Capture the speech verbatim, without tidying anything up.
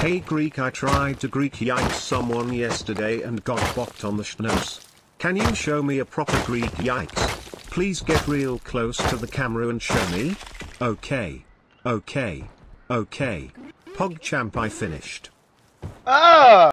Hey Greek, I tried to Greekgodx someone yesterday and got bopped on the schnoz. Can you show me a proper Greekgodx? Please get real close to the camera and show me. Okay. Okay. Okay. PogChamp, I finished. Ah!